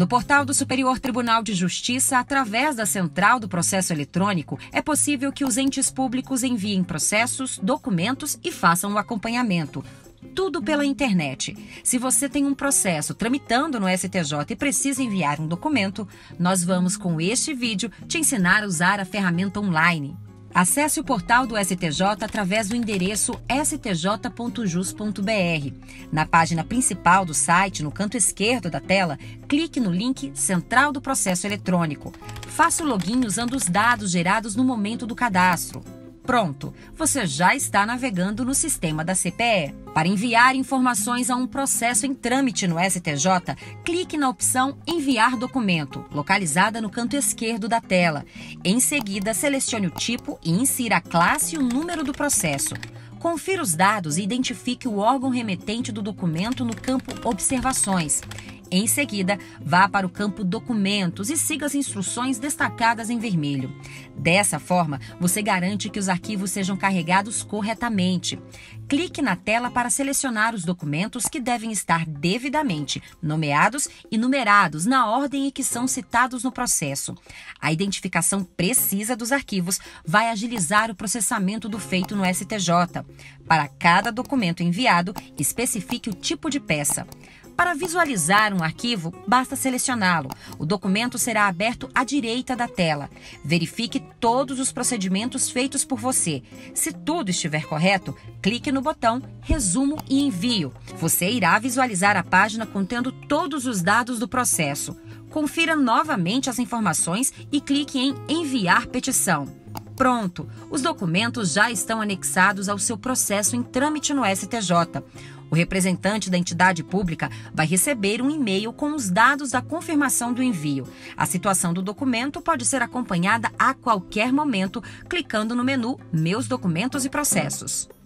No portal do Superior Tribunal de Justiça, através da Central do Processo Eletrônico, é possível que os entes públicos enviem processos, documentos e façam o acompanhamento. Tudo pela internet. Se você tem um processo tramitando no STJ e precisa enviar um documento, nós vamos com este vídeo te ensinar a usar a ferramenta online. Acesse o portal do STJ através do endereço stj.jus.br. Na página principal do site, no canto esquerdo da tela, clique no link Central do Processo Eletrônico. Faça o login usando os dados gerados no momento do cadastro. Pronto, você já está navegando no sistema da CPE. Para enviar informações a um processo em trâmite no STJ, clique na opção Enviar documento, localizada no canto esquerdo da tela. Em seguida, selecione o tipo e insira a classe e o número do processo. Confira os dados e identifique o órgão remetente do documento no campo Observações. Em seguida, vá para o campo Documentos e siga as instruções destacadas em vermelho. Dessa forma, você garante que os arquivos sejam carregados corretamente. Clique na tela para selecionar os documentos que devem estar devidamente nomeados e numerados na ordem em que são citados no processo. A identificação precisa dos arquivos vai agilizar o processamento do feito no STJ. Para cada documento enviado, especifique o tipo de peça. Para visualizar um arquivo, basta selecioná-lo. O documento será aberto à direita da tela. Verifique todos os procedimentos feitos por você. Se tudo estiver correto, clique no botão Resumo e Envio. Você irá visualizar a página contendo todos os dados do processo. Confira novamente as informações e clique em Enviar petição. Pronto! Os documentos já estão anexados ao seu processo em trâmite no STJ. O representante da entidade pública vai receber um e-mail com os dados da confirmação do envio. A situação do documento pode ser acompanhada a qualquer momento, clicando no menu Meus documentos e processos.